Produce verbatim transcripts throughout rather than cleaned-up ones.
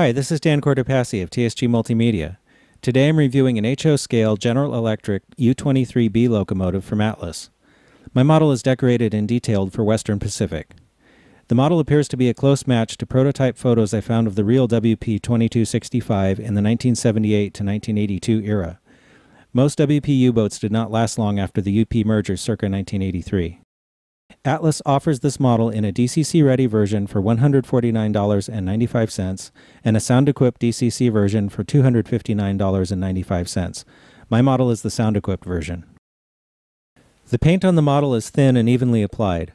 Hi, this is Dan Cortopassi of T S G Multimedia. Today I'm reviewing an H O Scale General Electric U twenty-three B locomotive from Atlas. My model is decorated and detailed for Western Pacific. The model appears to be a close match to prototype photos I found of the real W P twenty-two sixty-five in the nineteen seventy-eight to nineteen eighty-two era. Most W P U-boats did not last long after the U P merger circa nineteen eighty-three. Atlas offers this model in a D C C-ready version for one hundred forty-nine dollars and ninety-five cents and a sound-equipped D C C version for two hundred fifty-nine dollars and ninety-five cents. My model is the sound-equipped version. The paint on the model is thin and evenly applied.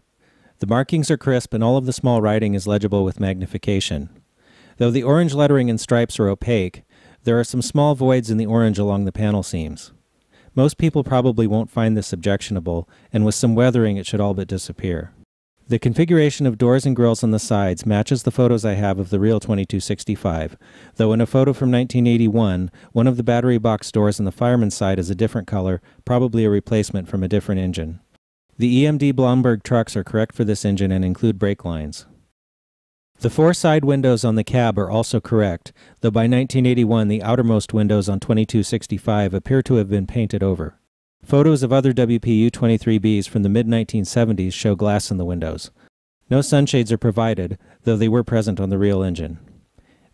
The markings are crisp and all of the small writing is legible with magnification. Though the orange lettering and stripes are opaque, there are some small voids in the orange along the panel seams. Most people probably won't find this objectionable, and with some weathering it should all but disappear. The configuration of doors and grills on the sides matches the photos I have of the real twenty-two sixty-five, though in a photo from nineteen eighty-one, one of the battery box doors on the fireman's side is a different color, probably a replacement from a different engine. The E M D Blomberg trucks are correct for this engine and include brake lines. The four side windows on the cab are also correct, though by nineteen eighty-one the outermost windows on twenty-two sixty-five appear to have been painted over. Photos of other W P U twenty-three Bs from the mid nineteen seventies show glass in the windows. No sunshades are provided, though they were present on the real engine.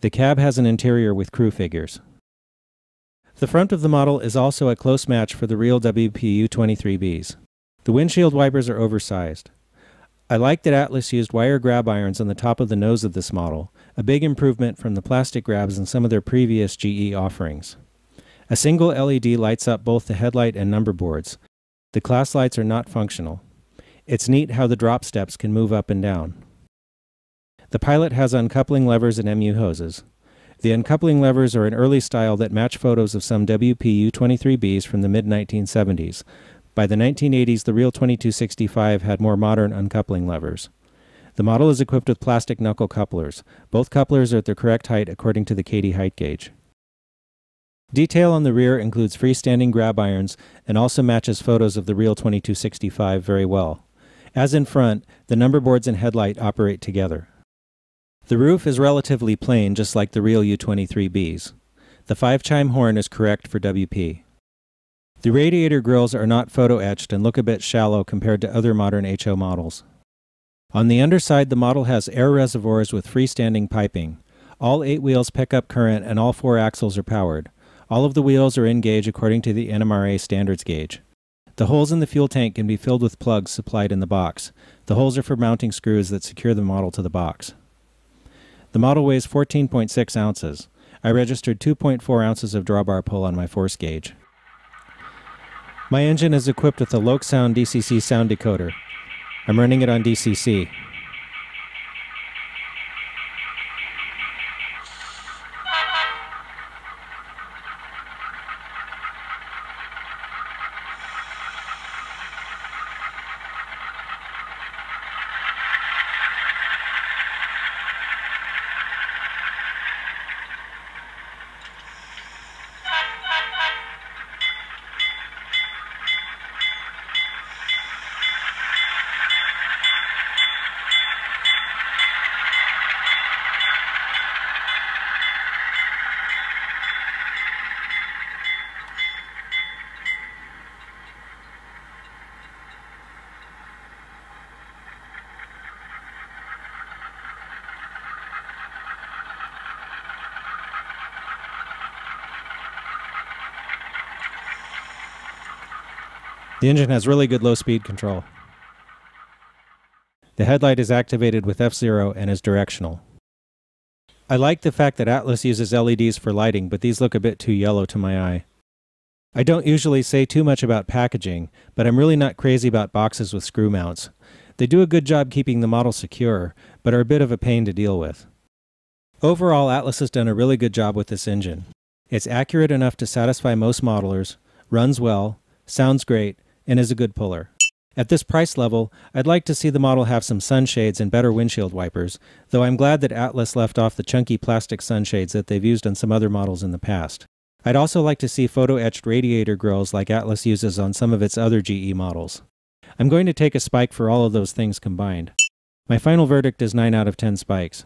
The cab has an interior with crew figures. The front of the model is also a close match for the real W P U twenty-three Bs. The windshield wipers are oversized. I like that Atlas used wire grab irons on the top of the nose of this model, a big improvement from the plastic grabs in some of their previous G E offerings. A single L E D lights up both the headlight and number boards. The class lights are not functional. It's neat how the drop steps can move up and down. The pilot has uncoupling levers and M U hoses. The uncoupling levers are an early style that match photos of some W P U twenty-three Bs from the mid nineteen seventies. By the nineteen eighties, the real twenty-two sixty-five had more modern uncoupling levers. The model is equipped with plastic knuckle couplers. Both couplers are at their correct height according to the Kadee height gauge. Detail on the rear includes freestanding grab irons and also matches photos of the real twenty-two sixty-five very well. As in front, the number boards and headlight operate together. The roof is relatively plain, just like the real U twenty-three Bs. The five-chime horn is correct for W P. The radiator grills are not photo-etched and look a bit shallow compared to other modern H O models. On the underside, the model has air reservoirs with freestanding piping. All eight wheels pick up current and all four axles are powered. All of the wheels are in gauge according to the N M R A standards gauge. The holes in the fuel tank can be filled with plugs supplied in the box. The holes are for mounting screws that secure the model to the box. The model weighs fourteen point six ounces. I registered two point four ounces of drawbar pull on my force gauge. My engine is equipped with a LokSound D C C sound decoder. I'm running it on D C C. The engine has really good low-speed control. The headlight is activated with F zero and is directional. I like the fact that Atlas uses L E Ds for lighting, but these look a bit too yellow to my eye. I don't usually say too much about packaging, but I'm really not crazy about boxes with screw mounts. They do a good job keeping the model secure, but are a bit of a pain to deal with. Overall, Atlas has done a really good job with this engine. It's accurate enough to satisfy most modelers, runs well, sounds great, and is a good puller. At this price level, I'd like to see the model have some sunshades and better windshield wipers, though I'm glad that Atlas left off the chunky plastic sunshades that they've used on some other models in the past. I'd also like to see photo-etched radiator grills like Atlas uses on some of its other G E models. I'm going to take a spike for all of those things combined. My final verdict is nine out of ten spikes.